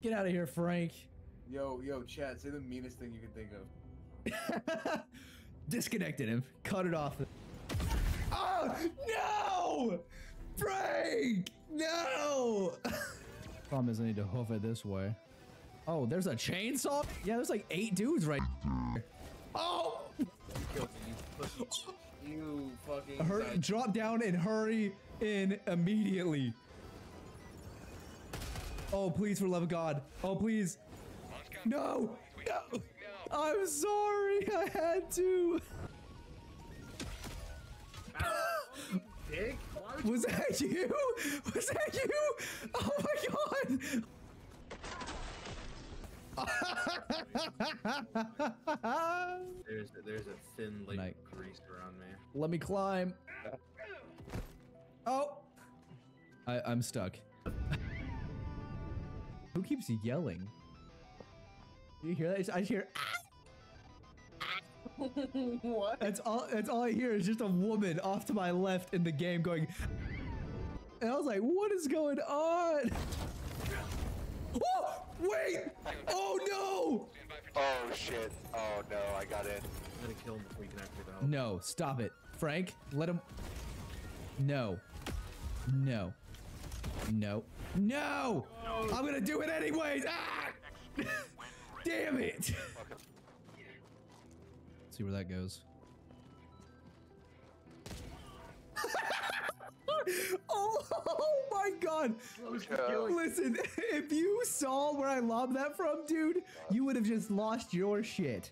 Get out of here, Frank. Yo, Chad, say the meanest thing you can think of. Disconnected him. Cut it off. Oh, no! Frank! No! Problem is I need to hoof it this way. Oh, there's a chainsaw? Yeah, there's like 8 dudes right here. Oh! You fucking... Drop down and hurry in immediately. Oh, please, for the love of God. Oh, please. No! No! I'm sorry, I had to. Dick? Was that you? Was that you? Oh my God! there's a thin layer of grease around me. Let me climb. Oh, I'm stuck. Who keeps yelling? Do you hear that? I hear. What? That's all I hear is just a woman off to my left in the game going. And I was like, what is going on? Oh, wait! Oh no! Oh shit. Oh no, I got in. I'm gonna kill him before you can actually go. No, stop it. Frank, let him. No. No. No. No! I'm gonna do it anyways! Ah! Damn it! Let's see where that goes. Oh my God! Listen, if you saw where I lobbed that from, dude, you would have just lost your shit.